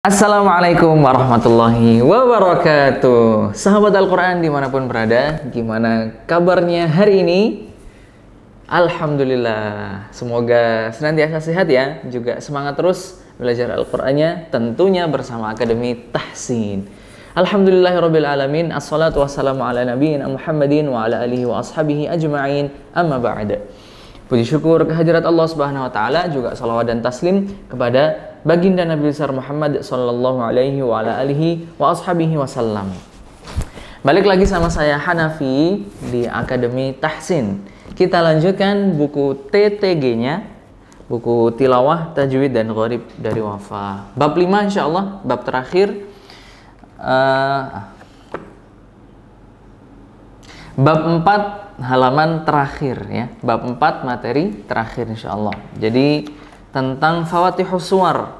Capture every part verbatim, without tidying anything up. Assalamualaikum warahmatullahi wabarakatuh. Sahabat Al-Quran dimanapun berada, gimana kabarnya hari ini? Alhamdulillah, semoga senantiasa sehat ya. Juga semangat terus belajar Al-Qurannya, tentunya bersama Akademi Tahsin. Alhamdulillahirrabbilalamin. Assalatu wassalamu ala nabiyina Muhammadin wa ala alihi wa ashabihi ajma'in. Amma ba'da. Puji syukur kehadirat Allah Subhanahu wa taala, juga salawat dan taslim kepada baginda Nabi besar Muhammad sallallahu alaihi wa ala alihi wa ashabihi wasallam. Balik lagi sama saya Hanafi di Akademi Tahsin. Kita lanjutkan buku T T G-nya, buku Tilawah, Tajwid dan Ghorib dari Wafa. Bab lima insyaallah, bab terakhir. Uh, bab empat halaman terakhir ya, bab empat materi terakhir insyaallah. Jadi tentang fawatihus suar,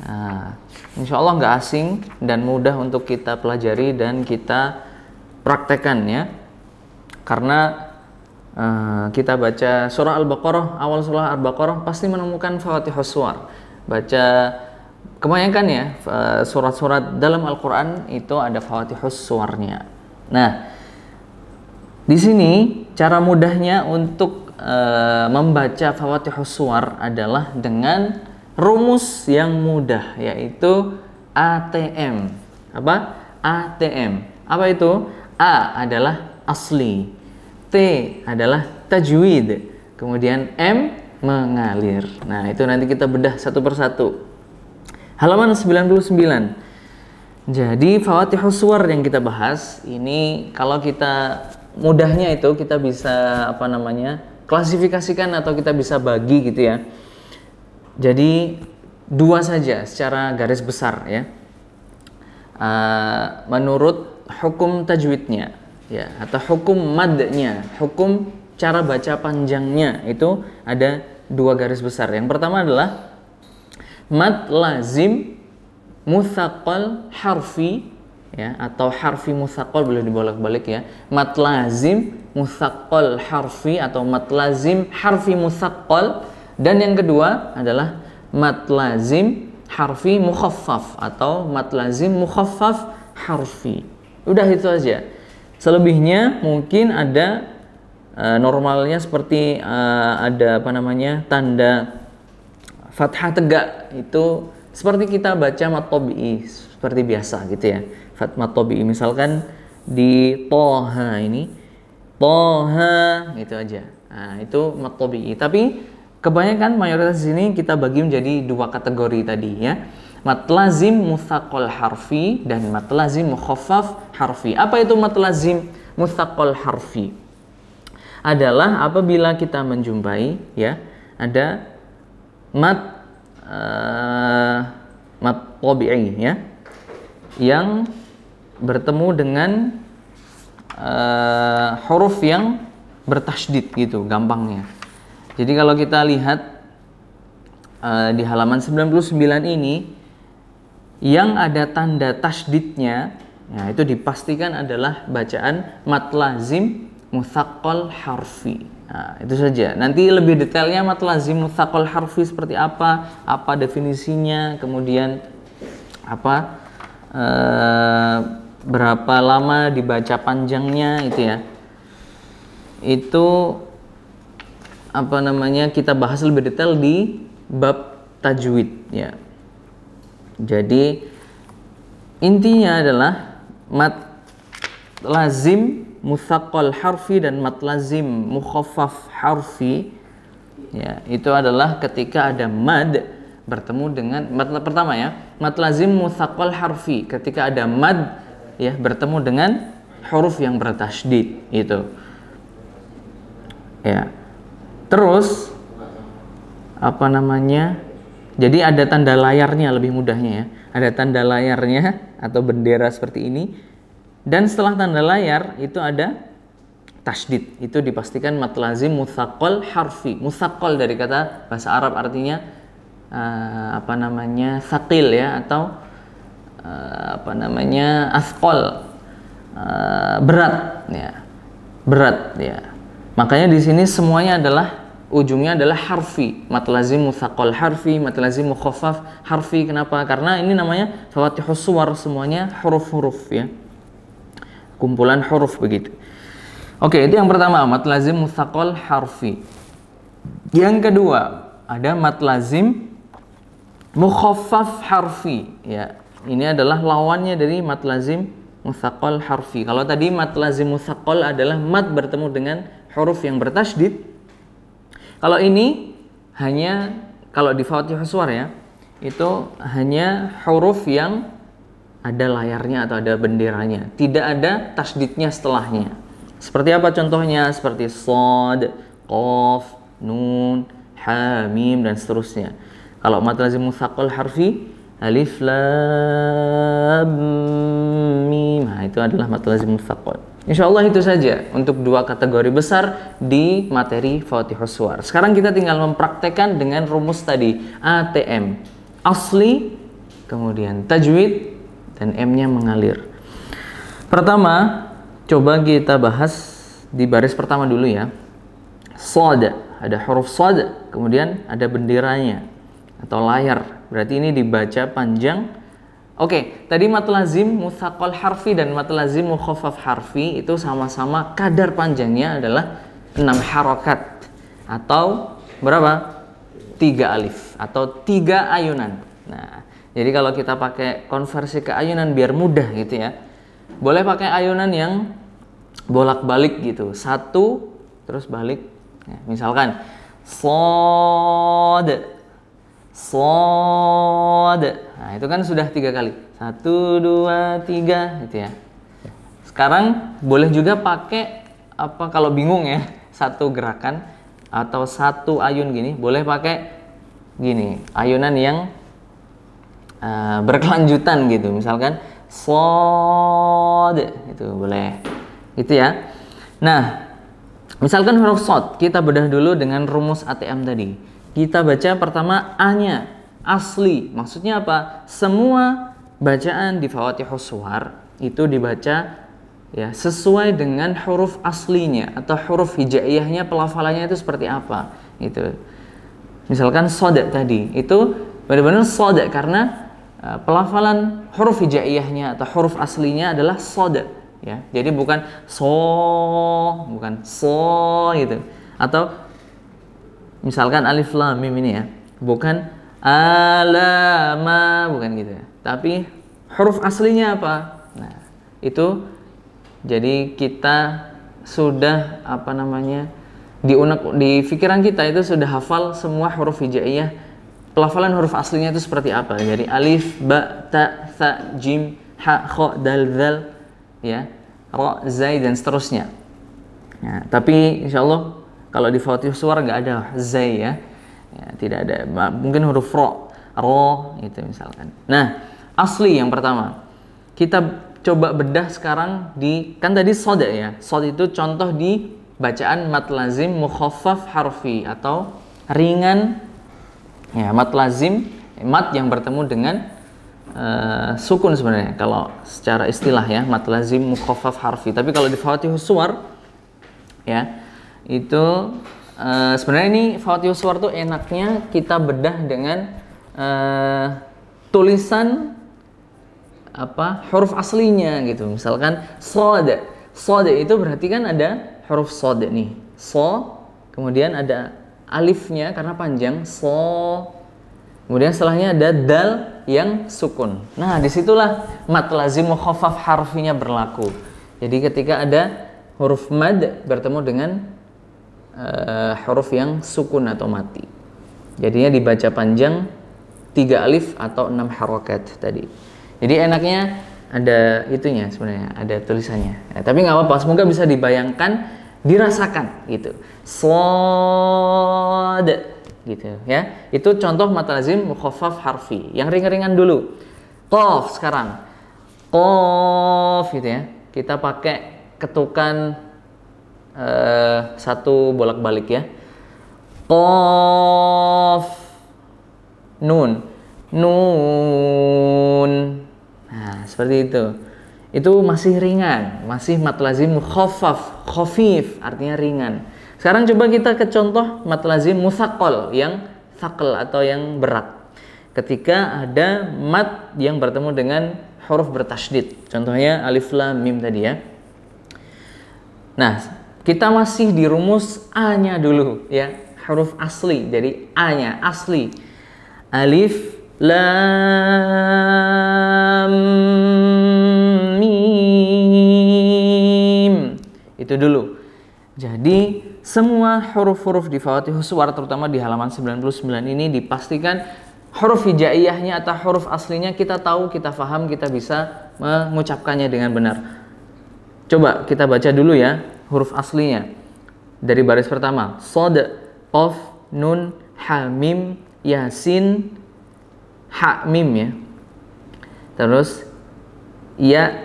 nah, insyaallah nggak asing dan mudah untuk kita pelajari dan kita praktekkan ya, karena uh, kita baca surah Al-Baqarah, awal surah Al-Baqarah pasti menemukan fawatihus suar. Baca kebanyakan ya surat-surat dalam Al-Quran itu ada fawatihus suarnya. Nah, di sini cara mudahnya untuk e, membaca fawatihus suar adalah dengan rumus yang mudah, yaitu A T M. Apa? A T M. Apa itu? A adalah asli, T adalah tajwid, kemudian M mengalir. Nah, itu nanti kita bedah satu persatu. Halaman sembilan puluh sembilan. Jadi fawatihus suar yang kita bahas ini, kalau kita mudahnya itu kita bisa apa namanya klasifikasikan atau kita bisa bagi gitu ya. Jadi dua saja secara garis besar ya, uh, menurut hukum tajwidnya ya, atau hukum madnya, hukum cara baca panjangnya itu ada dua garis besar. Yang pertama adalah mad lazim mutsaqal harfi ya, atau harfi mutsaqal, boleh dibolak-balik ya, mat lazim mutsaqal harfi atau mat lazim harfi mutsaqal. Dan yang kedua adalah mat lazim harfi mukhaffaf atau mat lazim mukhaffaf harfi. Udah itu aja. Selebihnya mungkin ada uh, normalnya seperti uh, ada apa namanya tanda fathah tegak, itu seperti kita baca mat tobi'i seperti biasa gitu ya. Mat tobi'i misalkan di toha ini, toha gitu aja. Nah, itu mat tobi'i. Tapi kebanyakan mayoritas di sini kita bagi menjadi dua kategori tadi ya. Mat lazim mutsaqal harfi dan mat lazim mukhaffaf harfi. Apa itu mat lazim mutsaqal harfi? Adalah apabila kita menjumpai ya, ada mat uh, mat tobi'i ya, yang bertemu dengan uh, huruf yang bertasydid gitu gampangnya. Jadi kalau kita lihat uh, di halaman sembilan puluh sembilan ini yang ada tanda tasydidnya, nah itu dipastikan adalah bacaan mat lazim mutsaqal harfi. Nah, itu saja. Nanti lebih detailnya mat lazim mutsaqal harfi seperti apa, apa definisinya, kemudian apa Uh, berapa lama dibaca panjangnya itu ya, itu apa namanya kita bahas lebih detail di bab tajwid ya. Jadi intinya adalah mat lazim mutsaqal harfi dan mat lazim mukhaffaf harfi ya, itu adalah ketika ada mad bertemu dengan mat, pertama ya, mat lazim mutsaqal harfi, ketika ada mad ya bertemu dengan huruf yang bertasydid itu ya. Terus apa namanya, jadi ada tanda layarnya, lebih mudahnya ya, ada tanda layarnya atau bendera seperti ini, dan setelah tanda layar itu ada tasydid. Itu dipastikan mat lazim mutsaqal harfi. Mutsaqal dari kata bahasa Arab artinya Uh, apa namanya sakil ya, atau uh, apa namanya asqal, uh, berat ya, berat ya. Makanya di sini semuanya adalah ujungnya adalah harfi, mat lazim mutsaqal harfi, mat lazim mukhaffaf harfi. Kenapa? Karena ini namanya fawatihus suar, semuanya huruf-huruf ya, kumpulan huruf begitu. Oke, itu yang pertama, mat lazim mutsaqal harfi. Yang kedua ada mat lazim mukhaffaf harfi ya. Ini adalah lawannya dari mat lazim mutsaqal harfi. Kalau tadi mat lazim mutsaqal adalah mat bertemu dengan huruf yang bertasydid. Kalau ini hanya, kalau di fawatihus suar ya, itu hanya huruf yang ada layarnya atau ada benderanya, tidak ada tasydidnya setelahnya. Seperti apa contohnya? Seperti shad, qaf, nun, ha, mim, dan seterusnya. Kalau mad lazim mutsaqal harfi, alif, lam, mim, nah, itu adalah mad lazim mutsaqal. Insya Allah itu saja untuk dua kategori besar di materi fawatihus suar. Sekarang kita tinggal mempraktekkan dengan rumus tadi, A T M, asli, kemudian tajwid, dan M-nya mengalir. Pertama, coba kita bahas di baris pertama dulu ya. Shad, ada huruf shad, kemudian ada benderanya atau layar. Berarti ini dibaca panjang. Oke, tadi mat lazim mutsaqal harfi dan mat lazim mukhaffaf harfi itu sama-sama kadar panjangnya adalah enam harokat atau berapa? tiga alif atau tiga ayunan. Nah, jadi kalau kita pakai konversi ke ayunan biar mudah gitu ya, boleh pakai ayunan yang bolak-balik gitu, satu terus balik ya, misalkan shad, shad. Nah, itu kan sudah tiga kali, satu, dua, tiga gitu ya. Sekarang boleh juga pakai apa, kalau bingung ya, satu gerakan atau satu ayun gini, boleh pakai gini, ayunan yang uh, berkelanjutan gitu, misalkan shad, itu boleh gitu ya. Nah, misalkan huruf shad, kita bedah dulu dengan rumus A T M tadi. Kita baca pertama A-nya, asli. Maksudnya apa? Semua bacaan di fawatihus suar itu dibaca ya sesuai dengan huruf aslinya atau huruf hijaiyahnya, pelafalannya itu seperti apa gitu. Misalkan shad tadi, itu benar-benar shad karena uh, pelafalan huruf hijaiyahnya atau huruf aslinya adalah shad ya. Jadi bukan so, bukan so gitu. Atau misalkan alif lam mim ini ya, bukan alama, bukan gitu ya, tapi huruf aslinya apa? Nah, itu jadi kita sudah apa namanya, di unek, di pikiran kita itu sudah hafal semua huruf hijaiyah, pelafalan huruf aslinya itu seperti apa. Jadi alif, ba, ta, tha, jim, ha, kho, dal, dhal ya, ra, zai, dan seterusnya. Nah, tapi insya Allah kalau di fawatihus suar nggak ada zai ya. Ya, tidak ada. Mungkin huruf ro, ro itu misalkan. Nah, asli yang pertama. Kita coba bedah sekarang di, kan tadi shad ya. Shad itu contoh di bacaan mat lazim mukhaffaf harfi atau ringan ya, mat lazim, mat yang bertemu dengan uh, sukun sebenarnya kalau secara istilah ya, mat lazim mukhaffaf harfi. Tapi kalau di fawatihus suar ya, itu uh, sebenarnya ini fawatihus suar tuh enaknya kita bedah dengan uh, tulisan apa, huruf aslinya gitu. Misalkan shad, shad itu berarti kan ada huruf shad nih, so, kemudian ada alifnya karena panjang, so, kemudian setelahnya ada dal yang sukun. Nah, disitulah mat lazim mukhaffaf harfinya berlaku. Jadi ketika ada huruf mad bertemu dengan Uh, huruf yang sukun atau mati, jadinya dibaca panjang tiga alif atau enam harokat tadi. Jadi enaknya ada itunya sebenarnya, ada tulisannya ya, tapi nggak apa-apa, semoga bisa dibayangkan, dirasakan gitu. Shad gitu ya, itu contoh mat lazim mukhaffaf harfi. Yang ringan-ringan dulu, qaf sekarang. Qaf gitu ya, kita pakai ketukan Uh, satu bolak-balik ya. Qaf, nun, nun. Nah, seperti itu. Itu masih ringan, masih mat lazim mukhaffaf, khafif, artinya ringan. Sekarang coba kita ke contoh mad lazim mutsaqal yang tsaqal atau yang berat. Ketika ada mad yang bertemu dengan huruf bertasydid. Contohnya alif lam mim tadi ya. Nah, kita masih di rumus A-nya dulu ya, huruf asli. Jadi A-nya asli. Alif lam mim. Itu dulu. Jadi semua huruf-huruf di fawatihus suar terutama di halaman sembilan puluh sembilan ini dipastikan huruf hijaiyahnya atau huruf aslinya kita tahu, kita paham, kita bisa mengucapkannya dengan benar. Coba kita baca dulu ya huruf aslinya. Dari baris pertama, sod, qaf, nun, ha, mim, yasin, ha, mim ya. Terus ya,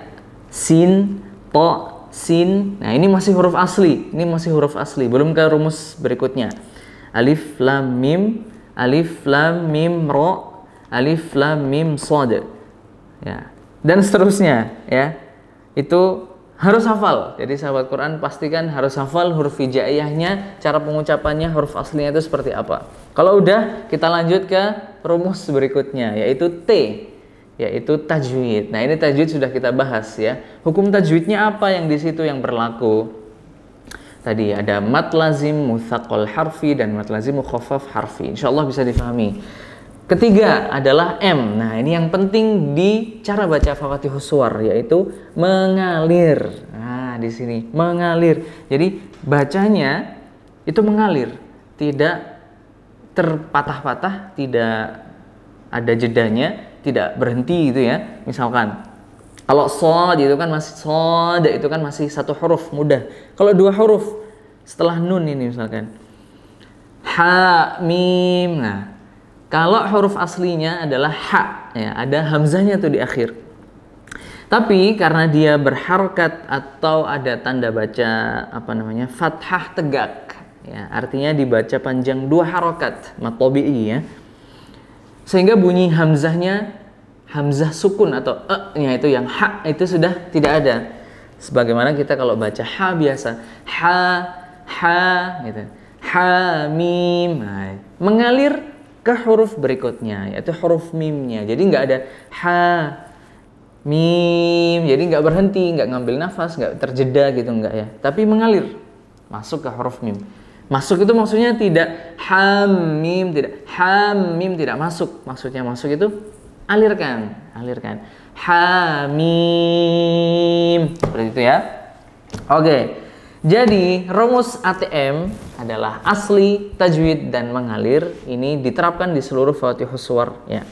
sin, to, sin. Nah, ini masih huruf asli. Ini masih huruf asli. Belum ke rumus berikutnya. Alif lam mim, alif lam mim ro, alif lam mim shad. Ya. Dan seterusnya ya. Itu harus hafal. Jadi sahabat Quran pastikan harus hafal huruf hijaiyahnya, cara pengucapannya, huruf aslinya itu seperti apa. Kalau udah, kita lanjut ke rumus berikutnya yaitu T. Yaitu tajwid. Nah, ini tajwid sudah kita bahas ya. Hukum tajwidnya apa yang di situ yang berlaku? Tadi ada mad lazim mutsaqal harfi dan mad lazim mukhaffaf harfi. Insyaallah bisa difahami. Ketiga adalah M. Nah, ini yang penting di cara baca fawatihus suar yaitu mengalir. Nah, di sini mengalir. Jadi bacanya itu mengalir, tidak terpatah-patah, tidak ada jedanya, tidak berhenti gitu ya. Misalkan kalau shad itu kan masih shad, itu kan masih satu huruf mudah. Kalau dua huruf setelah nun ini misalkan ha mim. Nah, kalau huruf aslinya adalah ha ya, ada hamzahnya tuh di akhir. Tapi karena dia berharkat atau ada tanda baca apa namanya fathah tegak ya, artinya dibaca panjang dua harokat mat tobi'i ya. Sehingga bunyi hamzahnya, hamzah sukun atau e-nya itu yang ha itu sudah tidak ada. Sebagaimana kita kalau baca ha biasa, ha, ha, gitu. Ha, mim. Nah, mengalir ke huruf berikutnya, yaitu huruf mimnya. Jadi nggak ada ha, mim. Jadi nggak berhenti, nggak ngambil nafas, nggak terjeda gitu, nggak ya. Tapi mengalir, masuk ke huruf mim. Masuk itu maksudnya tidak hamim, tidak hamim, tidak masuk. Maksudnya masuk itu alirkan, alirkan. Hamim, seperti itu ya. Oke, jadi rumus A T M adalah asli, tajwid, dan mengalir. Ini diterapkan di seluruh fawatihus suar ya.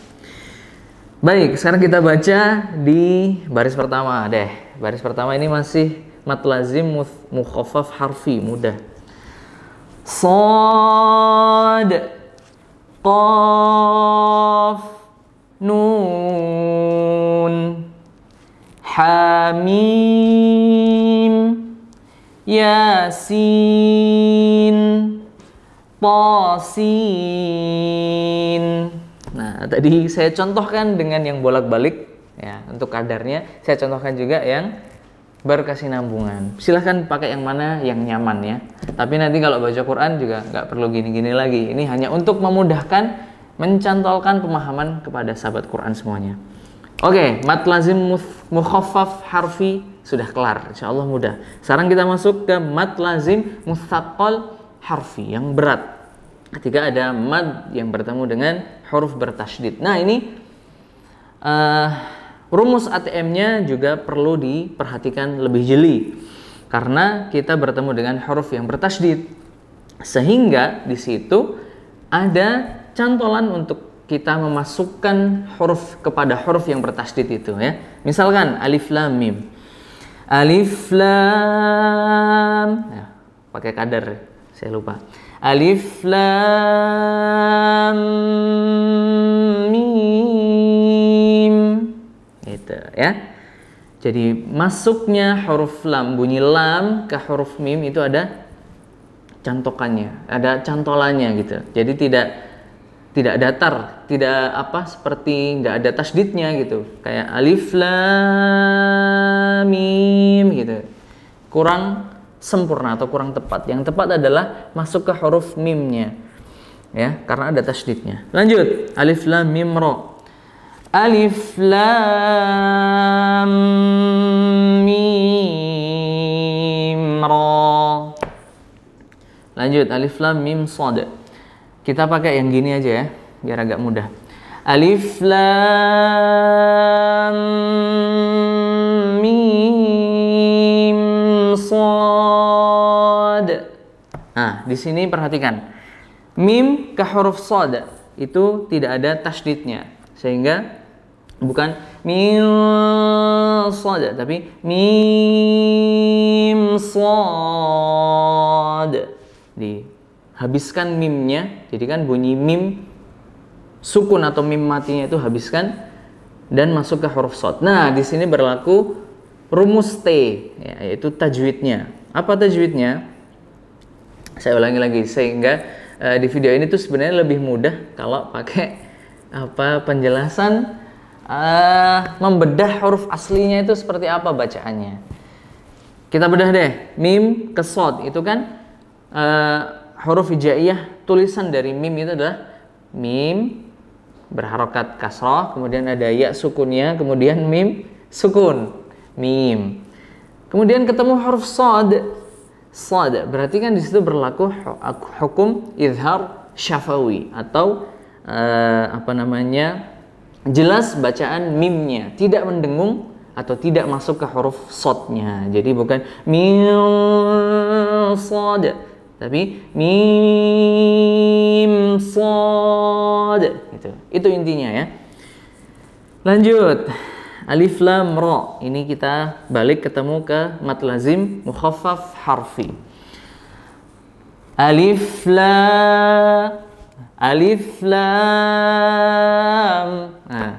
Baik, sekarang kita baca di baris pertama deh. Baris pertama ini masih mad lazim mukhaffaf harfi, mudah. Shad, qaf, nun, ha, mim, yasin, ta, sin. Nah, tadi saya contohkan dengan yang bolak-balik ya, untuk kadarnya. Saya contohkan juga yang berkesinambungan. Silahkan pakai yang mana yang nyaman ya. Tapi nanti kalau baca Quran juga nggak perlu gini-gini lagi. Ini hanya untuk memudahkan, mencantolkan pemahaman kepada sahabat Quran semuanya. Oke, mad lazim mukhaffaf harfi sudah kelar. Insya Allah mudah. Sekarang kita masuk ke mad lazim mutsaqal harfi yang berat. Ketika ada mad yang bertemu dengan huruf bertasydid. Nah, ini uh, rumus A T M-nya juga perlu diperhatikan lebih jeli karena kita bertemu dengan huruf yang bertasydid, sehingga di situ ada cantolan untuk kita memasukkan huruf kepada huruf yang bertasydid itu ya. Misalkan alif lam mim, alif lam ya, pakai kadar saya lupa, alif lam mim. Gitu ya. Jadi masuknya huruf lam, bunyi lam ke huruf mim itu ada cantokannya, ada cantolannya gitu. Jadi tidak tidak datar, tidak apa seperti nggak ada tasydidnya gitu. Kayak alif lam mim gitu. Kurang sempurna atau kurang tepat. Yang tepat adalah masuk ke huruf mimnya, ya, karena ada tasydidnya. Lanjut, alif lam mim ra. Alif lam mim ra. Lanjut, alif lam mim shad. Kita pakai yang gini aja ya, biar agak mudah. Alif lam mim shad. Nah, di sini perhatikan. Mim ke huruf shad itu tidak ada tasydidnya, sehingga bukan mim shad tapi mim shad. Dihabiskan mimnya, jadi kan bunyi mim sukun atau mim matinya itu habiskan dan masuk ke huruf shad. Nah, di sini berlaku rumus T, ya, yaitu tajwidnya. Apa tajwidnya? Saya ulangi lagi, sehingga di video ini tuh sebenarnya lebih mudah kalau pakai apa penjelasan uh, membedah huruf aslinya itu seperti apa bacaannya. Kita bedah deh, mim ke shad itu kan uh, huruf hijaiyah. Tulisan dari mim itu adalah mim berharokat kasroh, kemudian ada ya sukunnya, kemudian mim sukun, mim. Kemudian ketemu huruf shad. Shad berarti kan di situ berlaku hukum izhar syafawi atau uh, apa namanya, jelas bacaan mimnya, tidak mendengung atau tidak masuk ke huruf shadnya. Jadi bukan mim shad tapi mim shad, gitu. Itu intinya ya. Lanjut, alif lam ra. Ini kita balik ketemu ke mad lazim mukhaffaf harfi. Alif lam, alif lam, nah,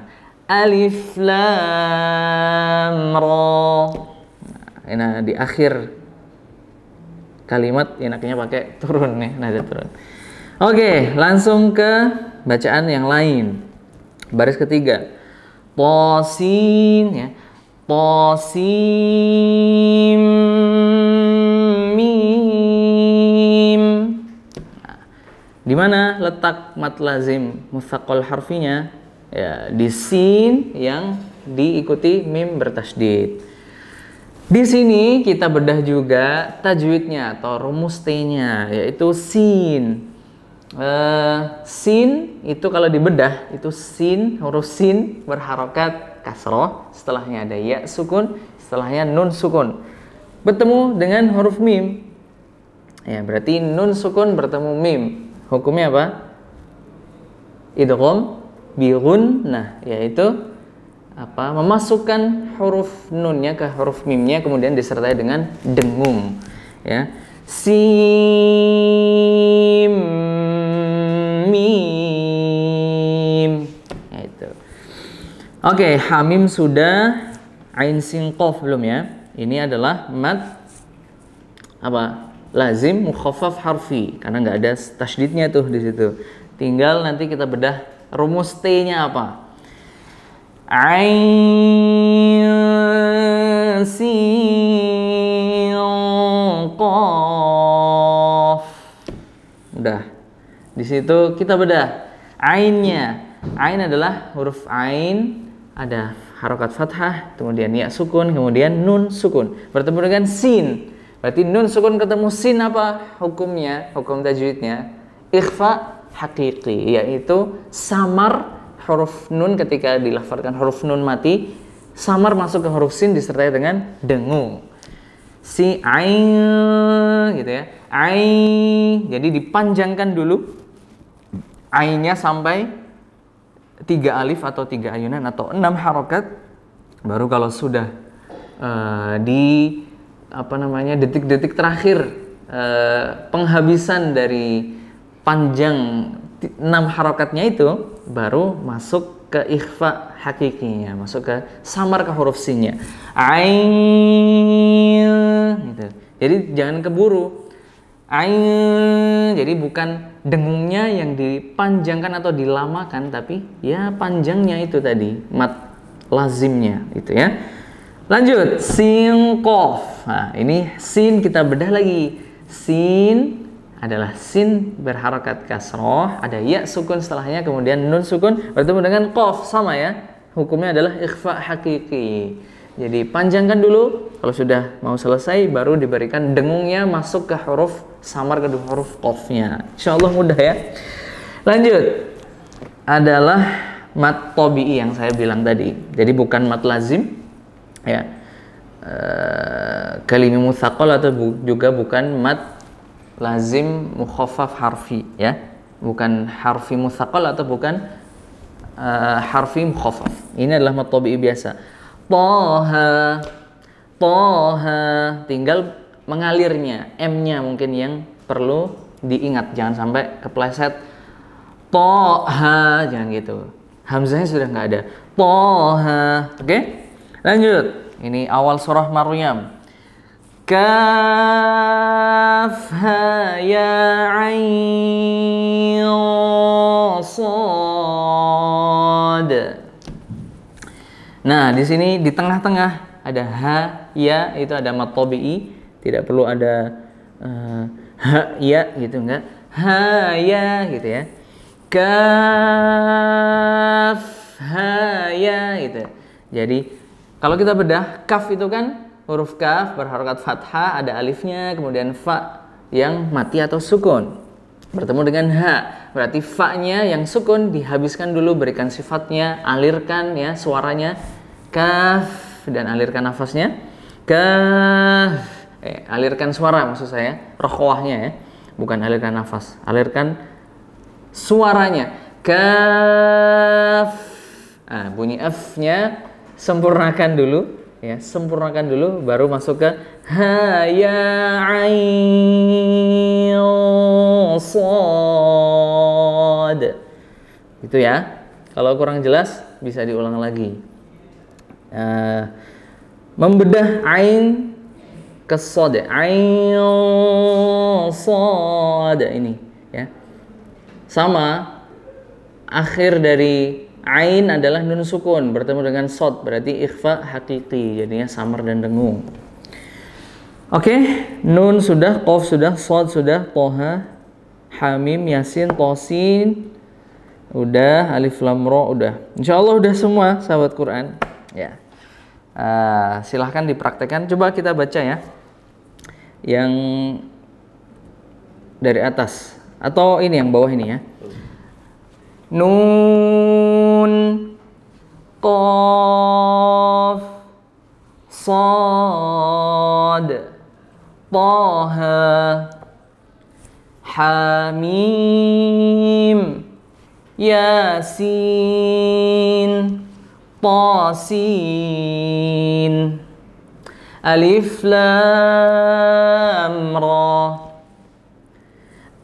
alif lam ra. Nah, di akhir kalimat enaknya pakai turun nih, nada turun. Oke, langsung ke bacaan yang lain. Baris ketiga. Tasin, ya, tasim mim. Nah, di mana letak mad lazim mutsaqal harfinya? Ya, di sin yang diikuti mim bertasydid. Di sini kita bedah juga tajwidnya atau rumus T-nya, yaitu sin. Uh, sin itu kalau dibedah itu sin, huruf sin berharokat kasroh, setelahnya ada ya sukun, setelahnya nun sukun, bertemu dengan huruf mim, ya, berarti nun sukun bertemu mim. Hukumnya apa? Idgham bigunnah, yaitu apa, memasukkan huruf nunnya ke huruf mimnya kemudian disertai dengan dengung, ya. Sin mim, itu. Oke, hamim sudah, ain sin qaf belum ya? Ini adalah mad apa? Lazim mukhaffaf harfi karena nggak ada tasydidnya tuh di situ. Tinggal nanti kita bedah rumus T-nya apa? Ain sin qaf. Udah. Di situ kita bedah ainnya. Ain adalah huruf ain, ada harokat fathah, kemudian ya sukun, kemudian nun sukun, bertemu dengan sin. Berarti nun sukun ketemu sin, apa hukumnya? Hukum tajwidnya ikhfa hakiki, yaitu samar huruf nun ketika dilafalkan huruf nun mati, samar masuk ke huruf sin disertai dengan dengung. Si ain, gitu ya. Ain, jadi dipanjangkan dulu ainnya sampai tiga alif atau tiga ayunan atau enam harokat, baru kalau sudah uh, di apa namanya detik-detik terakhir uh, penghabisan dari panjang enam harokatnya itu baru masuk ke ikhfa hakikinya, masuk ke samar ke huruf sinnya. Ain, gitu. Jadi jangan keburu. Ain, jadi bukan dengungnya yang dipanjangkan atau dilamakan, tapi ya panjangnya itu tadi mad lazimnya, itu ya. Lanjut, sin qaf. Nah, ini sin kita bedah lagi. Sin adalah sin berharokat kasroh, ada ya sukun setelahnya, kemudian nun sukun bertemu dengan qaf, sama ya. Hukumnya adalah ikhfa hakiki. Jadi panjangkan dulu, kalau sudah mau selesai baru diberikan dengungnya masuk ke huruf samar kedua huruf qafnya. Insyaallah mudah ya. Lanjut adalah mat tobi'i yang saya bilang tadi. Jadi bukan mat lazim ya, e, kalimi mutsaqal atau bu, juga bukan mad lazim mukhaffaf harfi ya, bukan harfi mutsaqal atau bukan e, harfi mukhaffaf. Ini adalah mad tabi'i biasa. Toha, toha, tinggal mengalirnya, m-nya mungkin yang perlu diingat, jangan sampai kepleset. Toha, jangan gitu, hamzahnya sudah nggak ada. Toha, oke? Okay? Lanjut, ini awal surah Maryam. Kaf ha ya ain sad. Nah, di sini di tengah-tengah ada ha ya, itu ada mad tabi'i, tidak perlu ada uh, ha ya gitu, enggak. Ha ya gitu ya. Kaf ha ya gitu. Jadi kalau kita bedah, kaf itu kan huruf kaf berharokat fathah, ada alifnya, kemudian fa yang mati atau sukun bertemu dengan ha, berarti fa-nya yang sukun dihabiskan dulu, berikan sifatnya, alirkan ya suaranya, kaf, dan alirkan nafasnya, kaf, eh, alirkan suara maksud saya, rokhwahnya ya, bukan alirkan nafas, alirkan suaranya, kaf, nah, bunyi f-nya sempurnakan dulu ya, sempurnakan dulu baru masuk ke ha ya ain sad. Itu ya. Kalau kurang jelas bisa diulang lagi. Uh, membedah ain ke sad, ain sad ini ya. Sama akhir dari ain adalah nun sukun bertemu dengan sod, berarti ikhfa hakiki, jadinya samar dan dengung. Oke, okay, nun sudah, qaf sudah, sod sudah, toha, hamim, yasin, tosin, udah, alif lam ro udah. Insya Allah udah semua sahabat Quran. Ya, uh, silahkan dipraktekkan. Coba kita baca ya, yang dari atas atau ini yang bawah ini ya. Nun qaf sad taha hamim yasin tasin alif lam ra.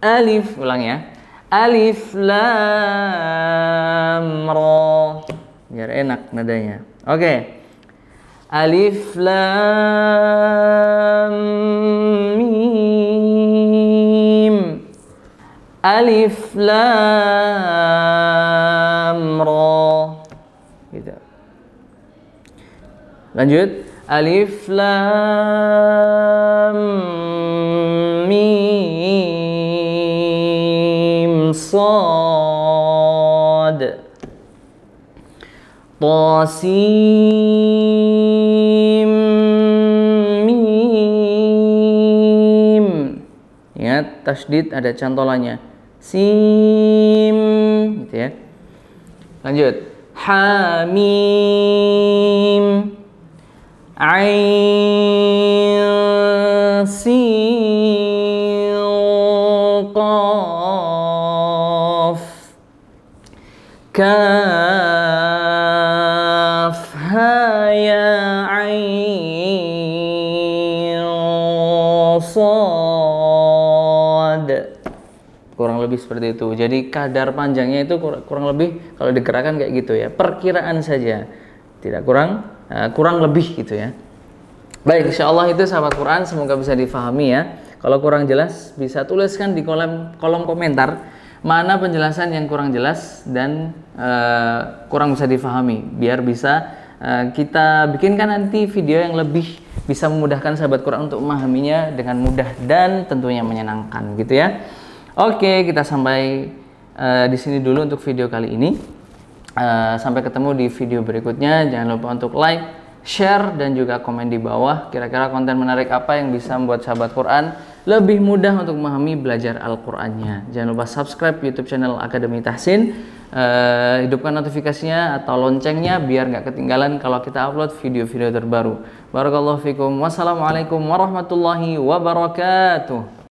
Alif, ulang ya, alif lam ra, biar enak nadanya. Oke, okay. Alif lam mim, alif lam ra gitu. Lanjut, alif lam mim صاد طاسيم ميم. Ingat tasydid ada cantolannya, sim gitu ya. Lanjut, hamim ain sin qaf kaf ha ya ain sad. Kurang lebih seperti itu. Jadi kadar panjangnya itu kurang lebih kalau digerakkan kayak gitu ya. Perkiraan saja. Tidak kurang, uh, kurang lebih gitu ya. Baik, insyaallah itu sahabat Quran, semoga bisa difahami ya. Kalau kurang jelas bisa tuliskan di kolom kolom komentar. Mana penjelasan yang kurang jelas dan uh, kurang bisa difahami, biar bisa kita bikinkan nanti video yang lebih bisa memudahkan sahabat Quran untuk memahaminya dengan mudah dan tentunya menyenangkan gitu ya. Oke, kita sampai uh, di sini dulu untuk video kali ini. Uh, sampai ketemu di video berikutnya. Jangan lupa untuk like, share, dan juga komen di bawah kira-kira konten menarik apa yang bisa membuat sahabat Quran lebih mudah untuk memahami belajar Al-Qur'annya. Jangan lupa subscribe YouTube channel Akademi Tahsin. Uh, hidupkan notifikasinya atau loncengnya biar nggak ketinggalan kalau kita upload video-video terbaru. Barakallahu fikum. Wassalamualaikum warahmatullahi wabarakatuh.